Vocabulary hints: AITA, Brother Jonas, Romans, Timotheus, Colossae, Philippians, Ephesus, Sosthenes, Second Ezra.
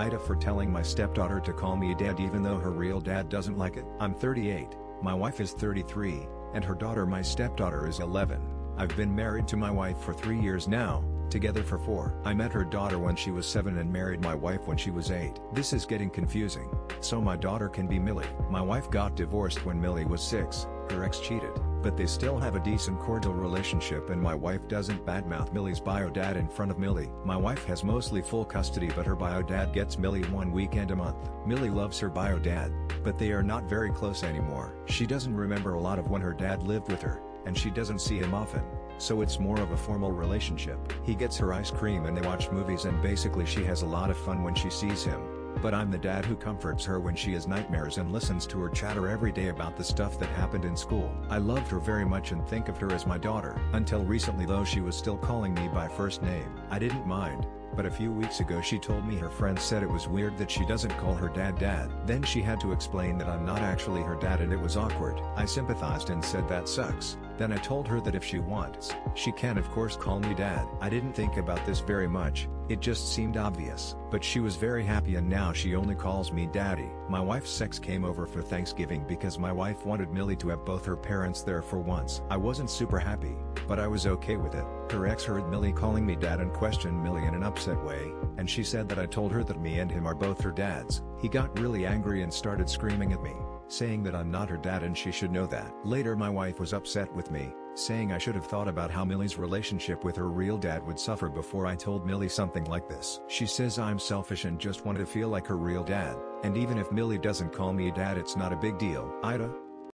AITA for telling my stepdaughter to call me dad even though her real dad doesn't like it. I'm 38, my wife is 33, and her daughter, my stepdaughter, is 11. I've been married to my wife for 3 years now, together for 4. I met her daughter when she was 7 and married my wife when she was 8. This is getting confusing, so my daughter can be Millie. My wife got divorced when Millie was 6, her ex cheated, but they still have a decent cordial relationship and my wife doesn't badmouth Millie's bio dad in front of Millie. My wife has mostly full custody but her bio dad gets Millie one weekend a month. Millie loves her bio dad, but they are not very close anymore. She doesn't remember a lot of when her dad lived with her, and she doesn't see him often, so it's more of a formal relationship. He gets her ice cream and they watch movies and basically she has a lot of fun when she sees him. But I'm the dad who comforts her when she has nightmares and listens to her chatter every day about the stuff that happened in school. I loved her very much and think of her as my daughter. Until recently though, she was still calling me by first name. I didn't mind, but a few weeks ago she told me her friends said it was weird that she doesn't call her dad dad. Then she had to explain that I'm not actually her dad and it was awkward. I sympathized and said that sucks. Then I told her that if she wants, she can of course call me dad. I didn't think about this very much, it just seemed obvious. But she was very happy and now she only calls me daddy. My wife's ex came over for Thanksgiving because my wife wanted Millie to have both her parents there for once. I wasn't super happy, but I was okay with it. Her ex heard Millie calling me dad and questioned Millie in an upset way, and she said that I told her that me and him are both her dads. He got really angry and started screaming at me, saying that I'm not her dad and she should know that. Later my wife was upset with me, saying I should have thought about how Millie's relationship with her real dad would suffer before I told Millie something like this. She says I'm selfish and just want to feel like her real dad, and even if Millie doesn't call me dad it's not a big deal. AITA.